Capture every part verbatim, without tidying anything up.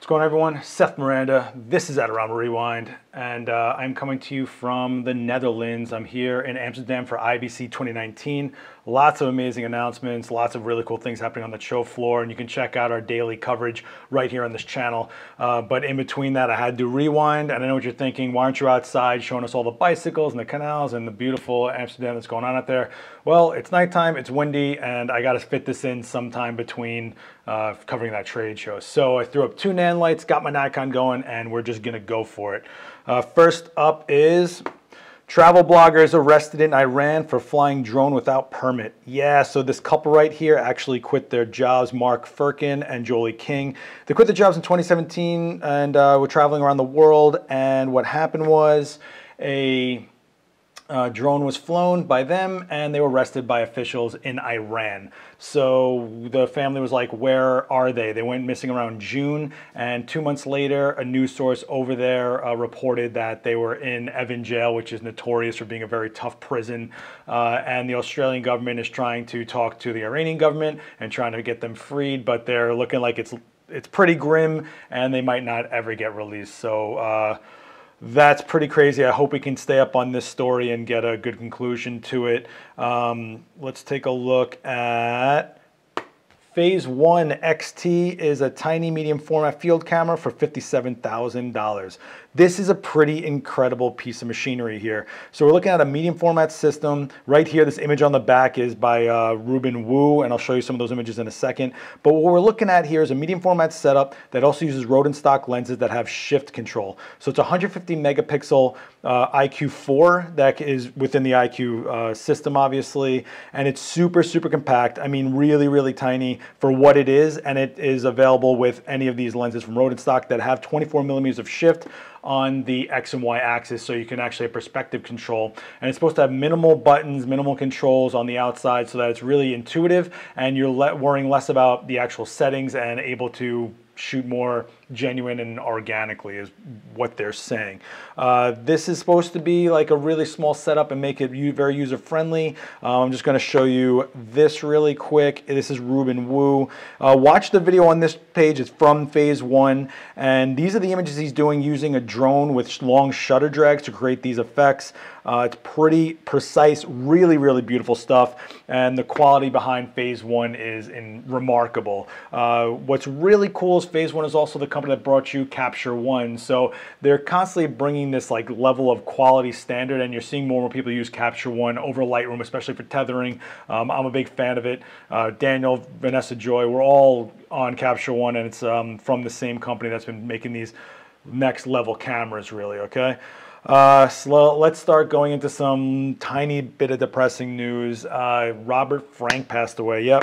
What's going on, everyone? Seth Miranda. This is Adorama Rewind, and uh, I'm coming to you from the Netherlands. I'm here in Amsterdam for I B C twenty nineteen. Lots of amazing announcements, lots of really cool things happening on the show floor, and you can check out our daily coverage right here on this channel. Uh, but in between that, I had to rewind, and I know what you're thinking. Why aren't you outside showing us all the bicycles and the canals and the beautiful Amsterdam that's going on out there? Well, it's nighttime, it's windy, and I got to fit this in sometime between uh, covering that trade show. So I threw up two nets. Lights, got my Nikon going, and we're just gonna go for it. Uh, first up is travel bloggers arrested in Iran for flying drone without permit. Yeah, so this couple right here actually quit their jobs, Mark Furkin and Jolie King. They quit their jobs in twenty seventeen and uh, were traveling around the world, and what happened was a Uh, drone was flown by them, and they were arrested by officials in Iran. So the family was like, where are they? They went missing around June, and two months later, a news source over there uh, reported that they were in Evin jail, which is notorious for being a very tough prison. Uh, and the Australian government is trying to talk to the Iranian government and trying to get them freed, but they're looking like it's, it's pretty grim, and they might not ever get released. So, uh, that's pretty crazy. I hope we can stay up on this story and get a good conclusion to it. Um, let's take a look at Phase One X T is a tiny medium format field camera for fifty-seven thousand dollars. This is a pretty incredible piece of machinery here. So we're looking at a medium format system. Right here, this image on the back is by uh, Reuben Wu, and I'll show you some of those images in a second. But what we're looking at here is a medium format setup that also uses Rodenstock lenses that have shift control. So it's a one hundred fifty megapixel uh, I Q four that is within the I Q uh, system, obviously. And it's super, super compact. I mean, really, really tiny for what it is, and it is available with any of these lenses from Rodenstock that have twenty-four millimeters of shift on the X and Y axis, so you can actually have perspective control. And it's supposed to have minimal buttons, minimal controls on the outside, so that it's really intuitive, and you're le worrying less about the actual settings and able to shoot more genuine and organically is what they're saying. Uh, this is supposed to be like a really small setup and make it very user-friendly. Uh, I'm just gonna show you this really quick. This is Reuben Wu. Uh, watch the video on this page, it's from Phase One, and these are the images he's doing using a drone with long shutter drags to create these effects. Uh, it's pretty precise, really, really beautiful stuff, and the quality behind Phase One is in remarkable. Uh, what's really cool is Phase One is also the company that brought you Capture One, so they're constantly bringing this like level of quality standard, and you're seeing more and more people use Capture One over Lightroom, especially for tethering. Um, I'm a big fan of it. Uh, Daniel, Vanessa, Joy, we're all on Capture One, and it's um, from the same company that's been making these next level cameras, really. Okay. Uh, so let's start going into some tiny bit of depressing news. Uh, Robert Frank passed away. Yep.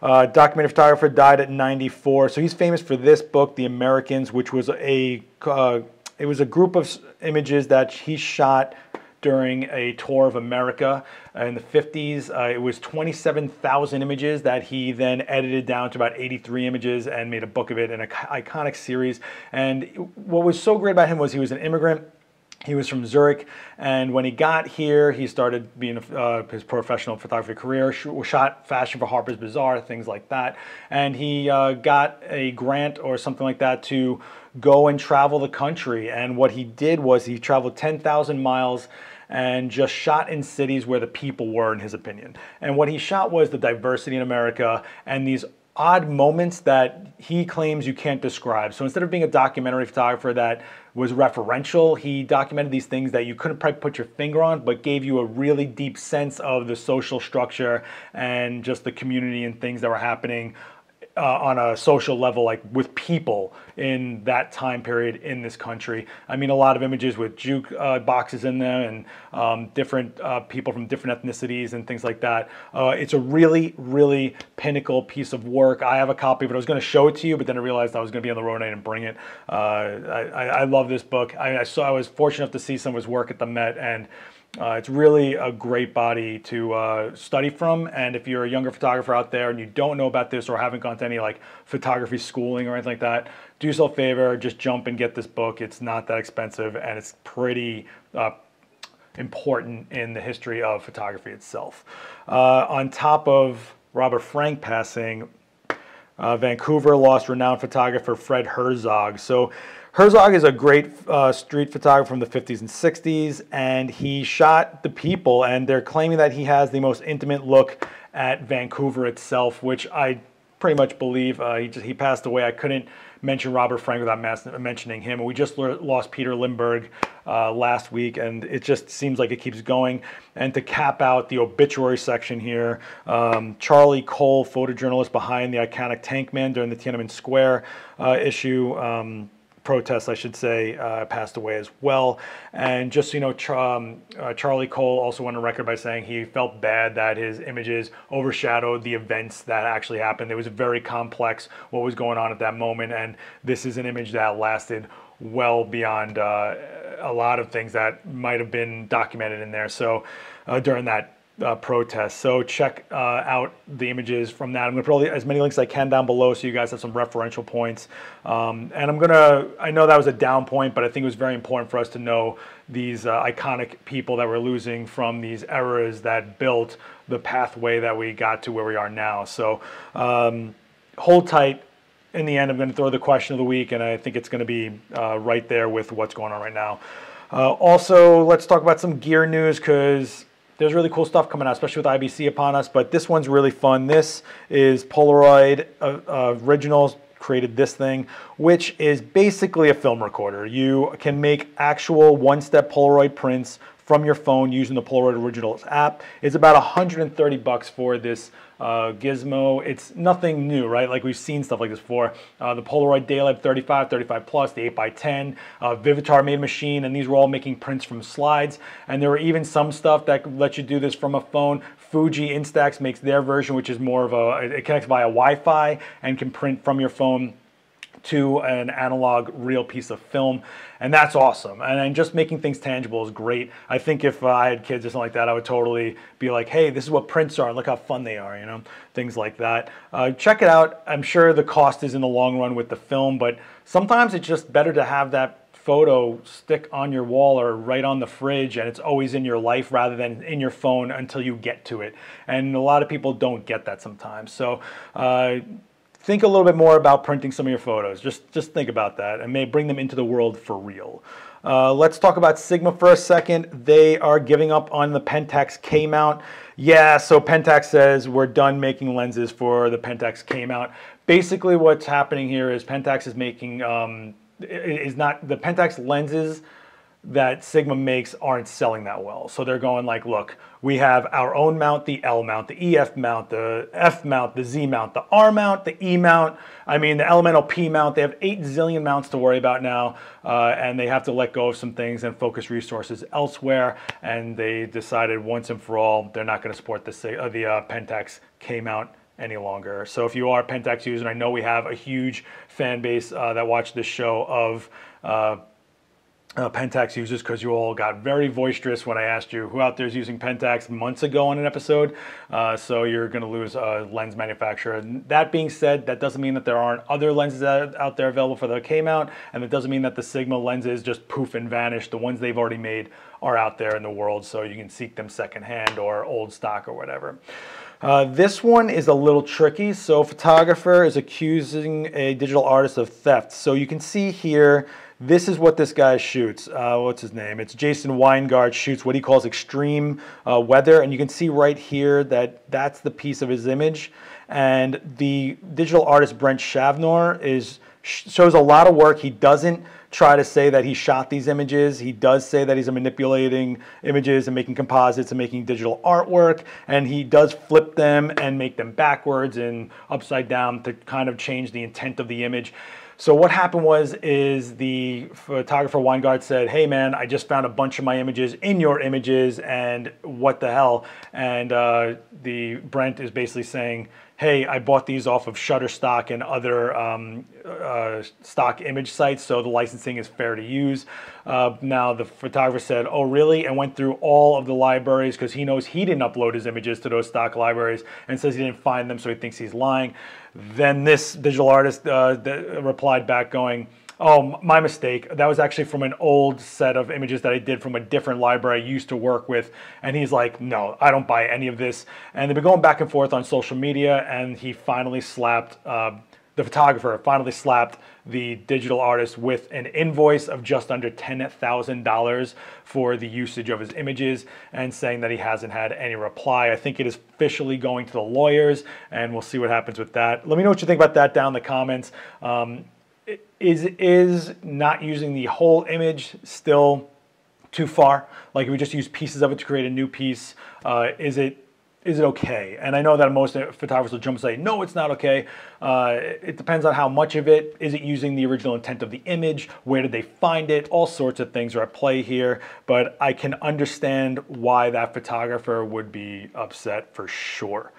Uh, documentary photographer, died at ninety-four. So he's famous for this book, The Americans, which was a, uh, it was a group of images that he shot during a tour of America in the fifties. Uh, it was twenty-seven thousand images that he then edited down to about eighty-three images and made a book of it in an iconic series. And what was so great about him was he was an immigrant. He was from Zurich, and when he got here, he started being uh, his professional photography career, shot fashion for Harper's Bazaar, things like that. And he uh, got a grant or something like that to go and travel the country. And what he did was he traveled ten thousand miles and just shot in cities where the people were, in his opinion. And what he shot was the diversity in America and these odd moments that he claims you can't describe. So instead of being a documentary photographer that was referential, he documented these things that you couldn't probably put your finger on, but gave you a really deep sense of the social structure and just the community and things that were happening uh, on a social level, like with people in that time period in this country. I mean, a lot of images with juke uh, boxes in them and um, different uh, people from different ethnicities and things like that. Uh, it's a really, really pinnacle piece of work. I have a copy, but I was going to show it to you, but then I realized I was going to be on the road and I didn't bring it. Uh, I, I, I love this book. I, I saw, I was fortunate enough to see some of his work at the Met, and Uh, it's really a great body to uh, study from. And if you're a younger photographer out there and you don't know about this or haven't gone to any like photography schooling or anything like that, do yourself a favor, just jump and get this book. It's not that expensive, and it's pretty uh, important in the history of photography itself. Uh, on top of Robert Frank passing, Uh, Vancouver lost renowned photographer Fred Herzog. So Herzog is a great uh, street photographer from the fifties and sixties, and he shot the people, and they're claiming that he has the most intimate look at Vancouver itself, which I pretty much believe. Uh, he, just, he passed away. I couldn't mention Robert Frank without mentioning him. And we just lost Peter Lindbergh uh, last week, and it just seems like it keeps going. And to cap out the obituary section here, um, Charlie Cole, photojournalist behind the iconic Tank Man during the Tiananmen Square uh, issue, um, protests, I should say, uh, passed away as well. And just, you know, Ch um, uh, Charlie Cole also went on record by saying he felt bad that his images overshadowed the events that actually happened. It was very complex what was going on at that moment, and this is an image that lasted well beyond uh, a lot of things that might have been documented in there. So uh, during that Uh, protest. So check uh, out the images from that. I'm going to put all the, as many links as I can down below so you guys have some referential points. Um, and I'm going to, I know that was a down point, but I think it was very important for us to know these uh, iconic people that we're losing from these eras that built the pathway that we got to where we are now. So um, hold tight. In the end, I'm going to throw the question of the week, and I think it's going to be uh, right there with what's going on right now. Uh, also, let's talk about some gear news, because there's really cool stuff coming out, especially with I B C upon us, but this one's really fun. This is Polaroid uh, uh, Originals created this thing, which is basically a film recorder. You can make actual one-step Polaroid prints from your phone using the Polaroid Originals app. It's about one hundred thirty bucks for this uh, gizmo. It's nothing new, right? Like, we've seen stuff like this before. Uh, the Polaroid Daylab thirty-five, thirty-five plus, the eight by ten, uh, Vivitar made a machine, and these were all making prints from slides. And there were even some stuff that lets you do this from a phone. Fuji Instax makes their version, which is more of a, it connects via Wi-Fi and can print from your phone to an analog real piece of film, and that's awesome. And, and just making things tangible is great. I think if uh, I had kids or something like that, I would totally be like, hey, this is what prints are, and look how fun they are, you know, things like that. Uh, check it out. I'm sure the cost is in the long run with the film, but sometimes it's just better to have that photo stick on your wall or right on the fridge, and it's always in your life rather than in your phone until you get to it. And a lot of people don't get that sometimes. So uh, think a little bit more about printing some of your photos. Just, just think about that, and may bring them into the world for real. Uh, let's talk about Sigma for a second. They are giving up on the Pentax K mount. Yeah, so Pentax says we're done making lenses for the Pentax K mount. Basically, what's happening here is Pentax is making um, is not the Pentax lenses that Sigma makes aren't selling that well. So they're going like, look, we have our own mount, the L mount, the E F mount, the F mount, the Z mount, the R mount, the E mount, I mean, the elemental P mount. They have eight zillion mounts to worry about now, uh, and they have to let go of some things and focus resources elsewhere. And they decided once and for all, they're not gonna support the, uh, the uh, Pentax K mount any longer. So if you are a Pentax user, and I know we have a huge fan base uh, that watched this show of uh, Uh, Pentax users, because you all got very boisterous when I asked you who out there is using Pentax months ago on an episode. Uh, so you're going to lose a lens manufacturer. And that being said, that doesn't mean that there aren't other lenses that are out there available for the K mount, and it doesn't mean that the Sigma lenses just poof and vanish. The ones they've already made are out there in the world, so you can seek them secondhand or old stock or whatever. Uh, this one is a little tricky. So, photographer is accusing a digital artist of theft. So you can see here, this is what this guy shoots. Uh, what's his name? It's Jason Weingart. Shoots what he calls extreme uh, weather. And you can see right here that that's the piece of his image. And the digital artist Brent Shavnor is, shows a lot of work. He doesn't try to say that he shot these images. He does say that he's manipulating images and making composites and making digital artwork. And he does flip them and make them backwards and upside down to kind of change the intent of the image. So what happened was, is the photographer Weingart said, hey man, I just found a bunch of my images in your images, and what the hell? And uh, the Brent is basically saying, hey, I bought these off of Shutterstock and other um, uh, stock image sites, so the licensing is fair to use. Uh, now the photographer said, oh really? And went through all of the libraries, because he knows he didn't upload his images to those stock libraries, and says he didn't find them, so he thinks he's lying. Then this digital artist uh, replied back going, oh, my mistake. That was actually from an old set of images that I did from a different library I used to work with. And he's like, no, I don't buy any of this. And they've been going back and forth on social media, and he finally slapped uh, the photographer finally slapped the digital artist with an invoice of just under ten thousand dollars for the usage of his images, and saying that he hasn't had any reply. I think it is officially going to the lawyers, and we'll see what happens with that. Let me know what you think about that down in the comments. Um, is, is not using the whole image still too far? Like, if we just use pieces of it to create a new piece, uh, is it Is it okay? And I know that most photographers will jump and say, no, it's not okay. Uh, it depends on how much of it. Is it using the original intent of the image? Where did they find it? All sorts of things are at play here, but I can understand why that photographer would be upset for sure.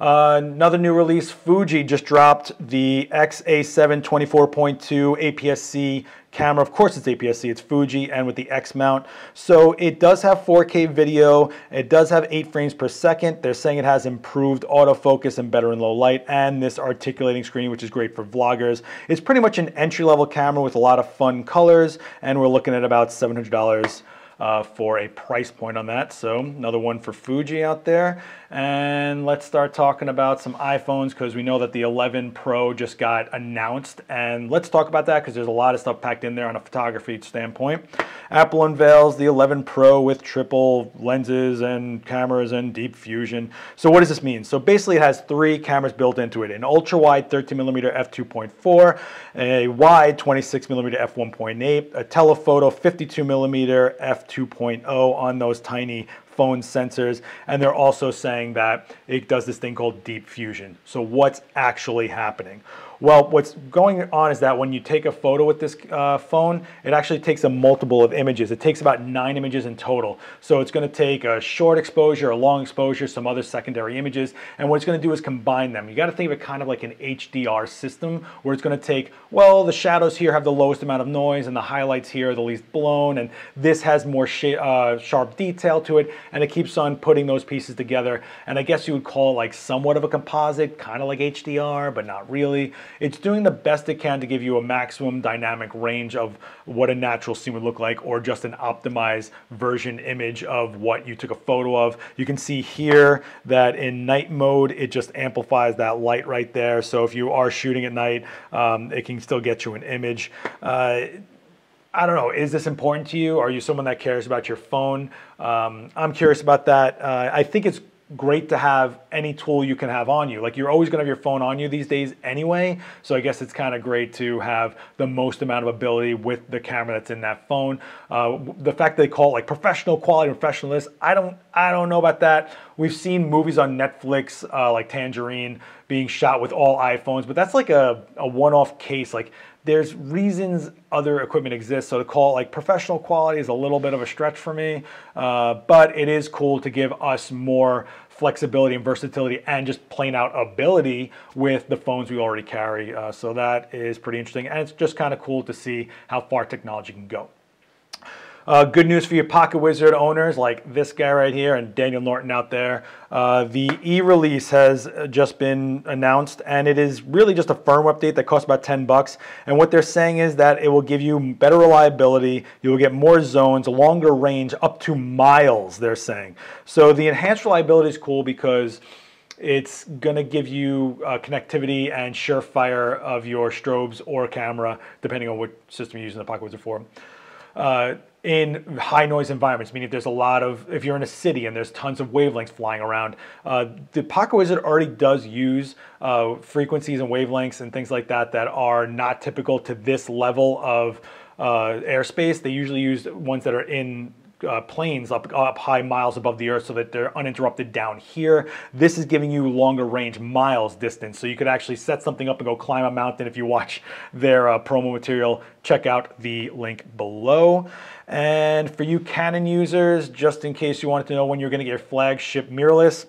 Uh, another new release, Fuji just dropped the X A seven twenty-four point two A P S C camera. Of course it's A P S C, it's Fuji, and with the X mount. So it does have four K video, it does have eight frames per second. They're saying it has improved autofocus and better in low light, and this articulating screen, which is great for vloggers. It's pretty much an entry-level camera with a lot of fun colors, and we're looking at about seven hundred dollars. Uh, for a price point on that. So another one for Fuji out there. And let's start talking about some iPhones, because we know that the eleven Pro just got announced, and let's talk about that because there's a lot of stuff packed in there on a photography standpoint. Apple unveils the eleven Pro with triple lenses and cameras and deep fusion. So what does this mean? So basically it has three cameras built into it: an ultra wide thirteen millimeter f two point four, a wide twenty-six millimeter f one point eight, a telephoto fifty-two millimeter f two point oh on those tiny phone sensors, and they're also saying that it does this thing called deep fusion. So what's actually happening? Well, what's going on is that when you take a photo with this uh, phone, it actually takes a multiple of images. It takes about nine images in total. So it's gonna take a short exposure, a long exposure, some other secondary images, and what it's gonna do is combine them. You gotta think of it kind of like an H D R system, where it's gonna take, well, the shadows here have the lowest amount of noise, and the highlights here are the least blown, and this has more sh uh, sharp detail to it, and it keeps on putting those pieces together. And I guess you would call it like somewhat of a composite, kind of like H D R, but not really. It's doing the best it can to give you a maximum dynamic range of what a natural scene would look like, or just an optimized version image of what you took a photo of. You can see here that in night mode, it just amplifies that light right there. So if you are shooting at night, um, it can still get you an image. Uh, I don't know, is this important to you? Are you someone that cares about your phone? Um, I'm curious about that. Uh, I think it's great to have any tool you can have on you. Like, you're always gonna have your phone on you these days anyway, so I guess it's kind of great to have the most amount of ability with the camera that's in that phone. Uh, the fact that they call it like professional quality, professional this, I don't, I don't know about that. We've seen movies on Netflix, uh, like Tangerine, being shot with all iPhones, but that's like a, a one-off case. Like, there's reasons other equipment exists, so to call it like professional quality is a little bit of a stretch for me, uh, but it is cool to give us more flexibility and versatility and just plain out ability with the phones we already carry. Uh, so that is pretty interesting, and it's just kind of cool to see how far technology can go. Uh, good news for your Pocket Wizard owners, like this guy right here and Daniel Norton out there. Uh, the e-release has just been announced, and it is really just a firmware update that costs about ten bucks. And what they're saying is that it will give you better reliability, you will get more zones, a longer range, up to miles, they're saying. So the enhanced reliability is cool because it's gonna give you uh, connectivity and surefire of your strobes or camera, depending on what system you're using the Pocket Wizard for. Uh, in high noise environments, meaning if there's a lot of, if you're in a city and there's tons of wavelengths flying around, uh, the Pocket Wizard already does use uh, frequencies and wavelengths and things like that that are not typical to this level of uh, airspace. They usually use ones that are in Uh, planes up, up high, miles above the earth, so that they're uninterrupted down here. This is giving you longer range, miles distance, so you could actually set something up and go climb a mountain. If you watch their uh, promo material, check out the link below. And for you Canon users, just in case you wanted to know when you're going to get your flagship mirrorless,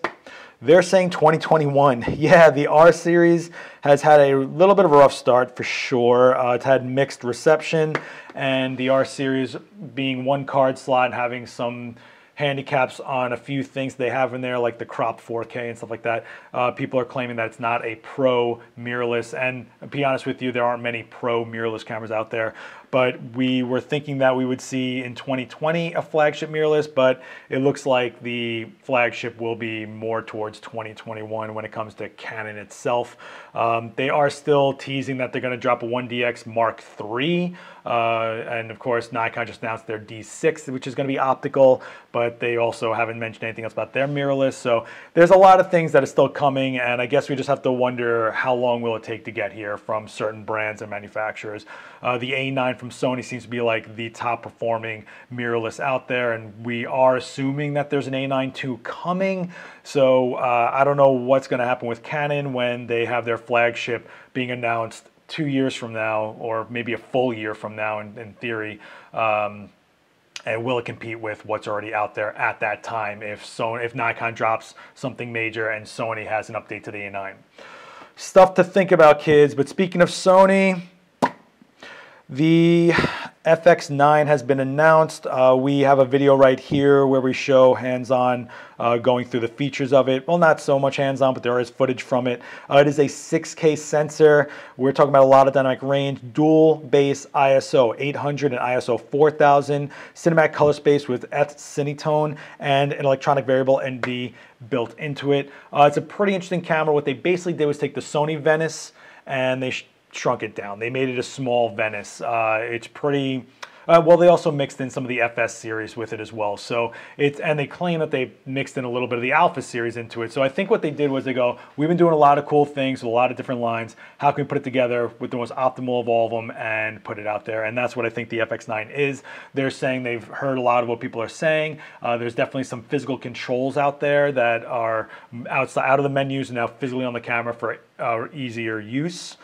they're saying twenty twenty-one. Yeah, the R series has had a little bit of a rough start for sure. Uh, it's had mixed reception, and the R series being one card slot and having some handicaps on a few things they have in there, like the cropped four K and stuff like that. Uh, people are claiming that it's not a pro mirrorless, and to be honest with you, there aren't many pro mirrorless cameras out there. But we were thinking that we would see in twenty twenty a flagship mirrorless, but it looks like the flagship will be more towards twenty twenty-one when it comes to Canon itself. Um, they are still teasing that they're going to drop a one D X Mark three, uh, and of course Nikon just announced their D six, which is going to be optical, but they also haven't mentioned anything else about their mirrorless. So there's a lot of things that are still coming, and I guess we just have to wonder how long will it take to get here from certain brands and manufacturers. Uh, the A nine from Sony seems to be like the top performing mirrorless out there, and we are assuming that there's an A nine two coming. So uh, I don't know what's going to happen with Canon when they have their flagship being announced two years from now, or maybe a full year from now in, in theory. Um, and will it compete with what's already out there at that time if, Sony, if Nikon drops something major and Sony has an update to the A nine? Stuff to think about, kids. But speaking of Sony, the F X nine has been announced. Uh, we have a video right here where we show hands-on uh, going through the features of it. Well, not so much hands-on, but there is footage from it. Uh, it is a six K sensor. We're talking about a lot of dynamic range, dual base I S O eight hundred and I S O four thousand, cinematic color space with F Cinetone, and an electronic variable N D built into it. Uh, it's a pretty interesting camera. What they basically did was take the Sony Venice and they shrunk it down. They made it a small Venice. Uh, it's pretty, uh, well, they also mixed in some of the F S series with it as well. So it's, and they claim that they mixed in a little bit of the Alpha series into it. So I think what they did was they go, we've been doing a lot of cool things with a lot of different lines. How can we put it together with the most optimal of all of them and put it out there? And that's what I think the F X nine is. They're saying they've heard a lot of what people are saying. Uh, there's definitely some physical controls out there that are outside, out of the menus and now physically on the camera for uh, easier use.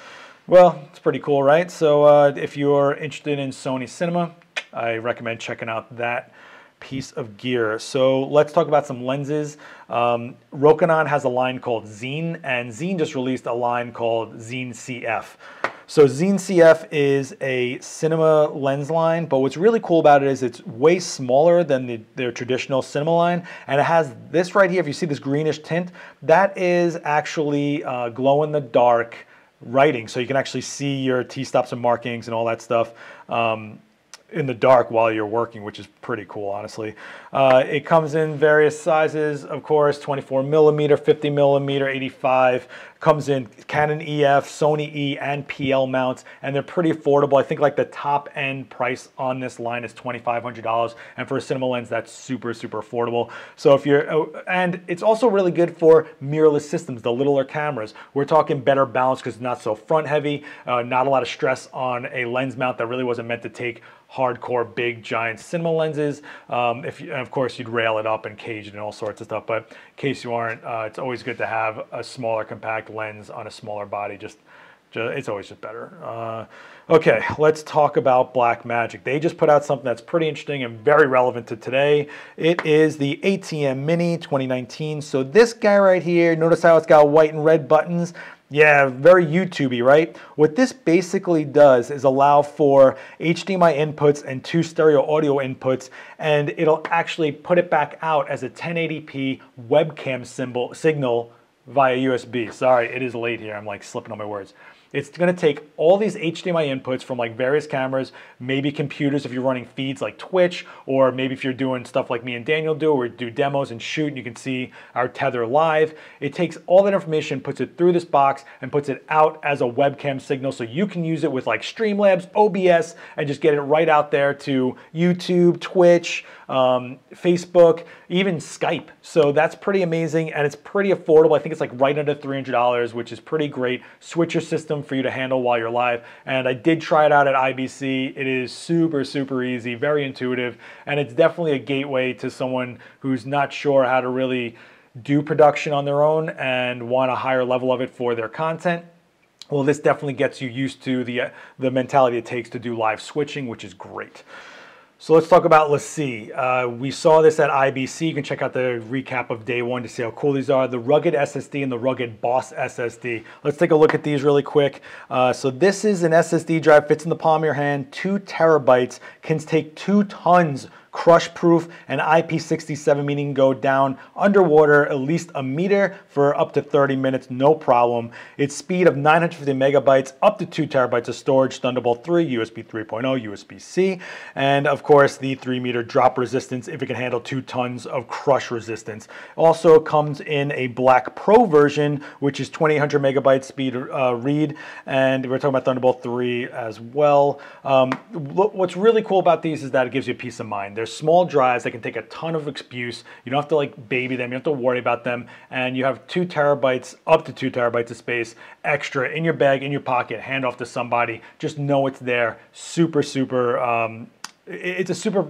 Well, it's pretty cool, right? So uh, if you're interested in Sony cinema, I recommend checking out that piece of gear. So let's talk about some lenses. Um, Rokinon has a line called Xeen, and Xeen just released a line called Xeen C F. So Xeen C F is a cinema lens line, but what's really cool about it is it's way smaller than the, their traditional cinema line, and it has this right here. If you see this greenish tint, that is actually uh, glow-in-the-dark writing, so you can actually see your T-stops and markings and all that stuff um, in the dark while you're working, which is pretty cool, honestly. Uh, it comes in various sizes, of course, twenty-four millimeter, fifty millimeter, eighty-five, comes in Canon E F, Sony E, and P L mounts, and they're pretty affordable. I think like the top end price on this line is twenty-five hundred dollars, and for a cinema lens, that's super, super affordable. So if you're, and it's also really good for mirrorless systems, the littler cameras. We're talking better balance because it's not so front heavy, uh, not a lot of stress on a lens mount that really wasn't meant to take hardcore, big, giant cinema lenses. Um, if you, and of course, you'd rail it up and cage it and all sorts of stuff, but in case you aren't, uh, it's always good to have a smaller, compact lens on a smaller body. Just, just it's always just better. Uh, okay, let's talk about Blackmagic. They just put out something that's pretty interesting and very relevant to today. It is the A T M Mini twenty nineteen. So this guy right here, notice how it's got white and red buttons. Yeah, very YouTube-y, right? What this basically does is allow for H D M I inputs and two stereo audio inputs, and it'll actually put it back out as a ten eighty p webcam symbol signal via U S B. Sorry, it is late here. I'm like slipping on my words. It's going to take all these H D M I inputs from like various cameras, maybe computers if you're running feeds like Twitch, or maybe if you're doing stuff like me and Daniel do, where we do demos and shoot, and you can see our tether live. It takes all that information, puts it through this box, and puts it out as a webcam signal, so you can use it with like Streamlabs, O B S, and just get it right out there to YouTube, Twitch, um, Facebook, even Skype. So that's pretty amazing, and it's pretty affordable. I think it's like right under three hundred dollars, which is pretty great. Switch your system for you to handle while you're live, and I did try it out at I B C. It is super, super easy, very intuitive, and it's definitely a gateway to someone who's not sure how to really do production on their own and want a higher level of it for their content. Well, this definitely gets you used to the, uh, the mentality it takes to do live switching, which is great. So let's talk about Lassie. Uh, we saw this at I B C. You can check out the recap of day one to see how cool these are. The Rugged S S D and the Rugged Boss S S D. Let's take a look at these really quick. Uh, so this is an S S D drive, fits in the palm of your hand, two terabytes, can take two tons crush proof, and I P sixty-seven, meaning you can go down underwater at least a meter for up to thirty minutes, no problem. Its speed of nine hundred fifty megabytes, up to two terabytes of storage, Thunderbolt three, U S B three point oh, U S B C, and of course the three meter drop resistance if it can handle two tons of crush resistance. Also comes in a Black Pro version, which is twenty-eight hundred megabytes speed uh, read, and we're talking about Thunderbolt three as well. Um, what's really cool about these is that it gives you peace of mind. They're small drives that can take a ton of abuse. You don't have to like baby them, you don't have to worry about them, and you have two terabytes, up to two terabytes of space extra in your bag, in your pocket, hand off to somebody, just know it's there. Super, super, um, it's a super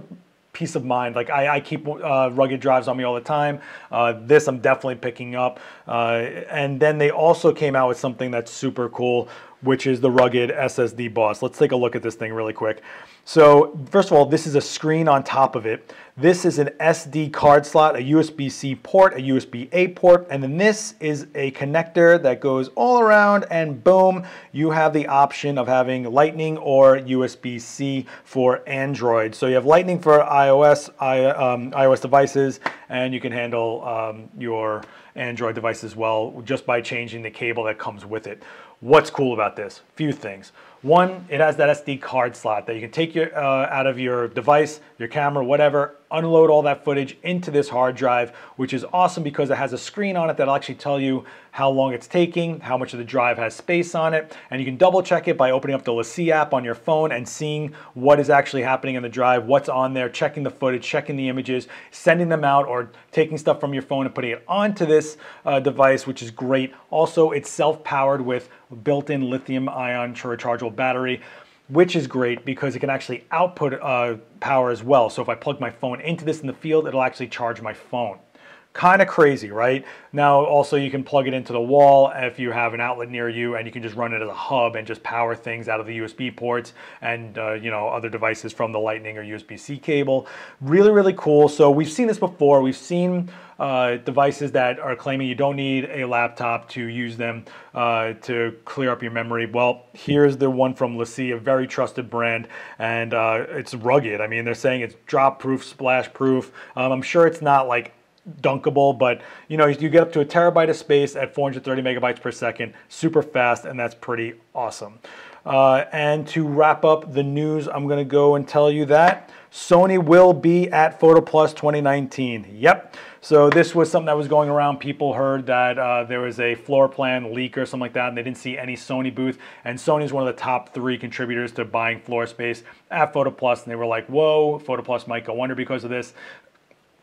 peace of mind. Like I, I keep uh, rugged drives on me all the time. Uh, this I'm definitely picking up. Uh, and then they also came out with something that's super cool, which is the rugged S S D Boss. Let's take a look at this thing really quick. So first of all, this is a screen on top of it. This is an S D card slot, a U S B C port, a U S B A port, and then this is a connector that goes all around, and boom, you have the option of having Lightning or U S B C for Android. So you have Lightning for iOS, I, um, iOS devices, and you can handle um, your Android device as well just by changing the cable that comes with it. What's cool about this? Few things. One, it has that S D card slot that you can take your, uh, out of your device, your camera, whatever, unload all that footage into this hard drive, which is awesome because it has a screen on it that'll actually tell you how long it's taking, how much of the drive has space on it, and you can double check it by opening up the LaCie app on your phone and seeing what is actually happening in the drive, what's on there, checking the footage, checking the images, sending them out, or taking stuff from your phone and putting it onto this uh, device, which is great. Also, it's self-powered with built-in lithium-ion rechargeable battery, which is great because it can actually output uh, power as well. So if I plug my phone into this in the field, it'll actually charge my phone. Kind of crazy, right? Now also you can plug it into the wall if you have an outlet near you, and you can just run it as a hub and just power things out of the U S B ports and uh, you know, other devices from the Lightning or U S B C cable. Really, really cool. So we've seen this before. We've seen uh, devices that are claiming you don't need a laptop to use them uh, to clear up your memory. Well, here's the one from LaCie, a very trusted brand, and uh, it's rugged. I mean, they're saying it's drop proof, splash proof. Um, I'm sure it's not like dunkable, but you know, you get up to a terabyte of space at four hundred thirty megabytes per second, super fast, and that's pretty awesome. Uh, and to wrap up the news, I'm gonna go and tell you that Sony will be at PhotoPlus twenty nineteen. Yep. So this was something that was going around. People heard that uh, there was a floor plan leak or something like that, and they didn't see any Sony booth. And Sony is one of the top three contributors to buying floor space at PhotoPlus, and they were like, whoa, PhotoPlus might go under because of this.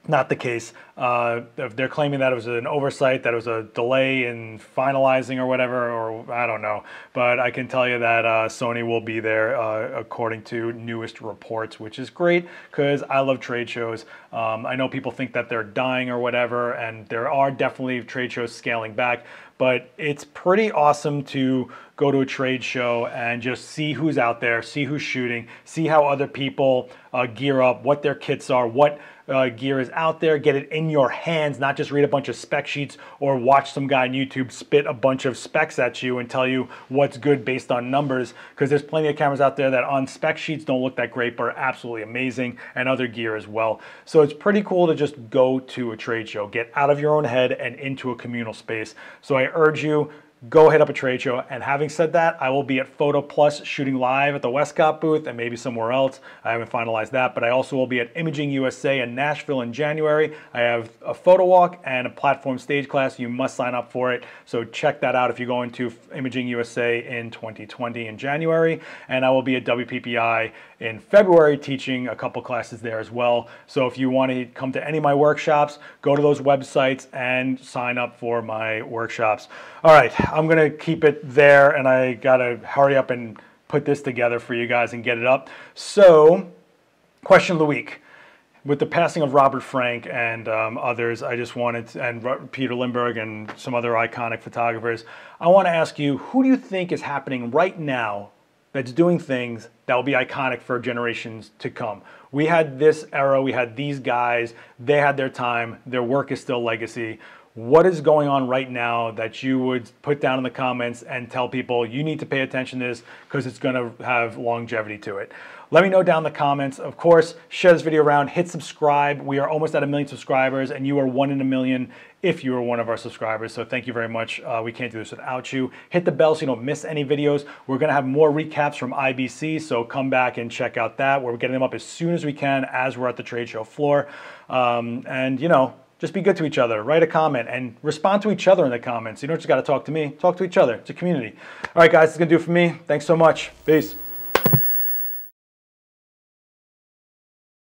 Not the case. Uh, they're claiming that it was an oversight, that it was a delay in finalizing or whatever, or I don't know. But I can tell you that uh, Sony will be there uh, according to newest reports, which is great because I love trade shows. Um, I know people think that they're dying or whatever, and there are definitely trade shows scaling back, but it's pretty awesome to go to a trade show and just see who's out there, see who's shooting, see how other people uh, gear up, what their kits are, what uh, gear is out there, get it in your hands, not just read a bunch of spec sheets or watch some guy on YouTube spit a bunch of specs at you and tell you what's good based on numbers, because there's plenty of cameras out there that on spec sheets don't look that great but are absolutely amazing, and other gear as well. So it's pretty cool to just go to a trade show, get out of your own head and into a communal space. So I urge you, go hit up a trade show. And having said that, I will be at PhotoPlus shooting live at the Westcott booth and maybe somewhere else. I haven't finalized that, but I also will be at Imaging U S A in Nashville in January. I have a photo walk and a platform stage class. You must sign up for it. So check that out if you're going to Imaging U S A in twenty twenty in January. And I will be at W P P I in February teaching a couple classes there as well. So if you want to come to any of my workshops, go to those websites and sign up for my workshops. All right. I'm gonna keep it there, and I gotta hurry up and put this together for you guys and get it up. So, question of the week. With the passing of Robert Frank and um, others, I just wanted to, and Peter Lindbergh and some other iconic photographers, I wanna ask you, who do you think is happening right now that's doing things that will be iconic for generations to come? We had this era, we had these guys, they had their time, their work is still legacy. what is going on right now that you would put down in the comments and tell people you need to pay attention to this because it's gonna have longevity to it. Let me know down in the comments. Of course, share this video around, hit subscribe. We are almost at a million subscribers and you are one in a million if you are one of our subscribers. So thank you very much. Uh, we can't do this without you. Hit the bell so you don't miss any videos. We're gonna have more recaps from I B C, so come back and check out that. We're getting them up as soon as we can as we're at the trade show floor. Um, and you know, just be good to each other, write a comment, and respond to each other in the comments. You don't just gotta talk to me, talk to each other. It's a community. All right, guys, that's gonna do it for me. Thanks so much. Peace.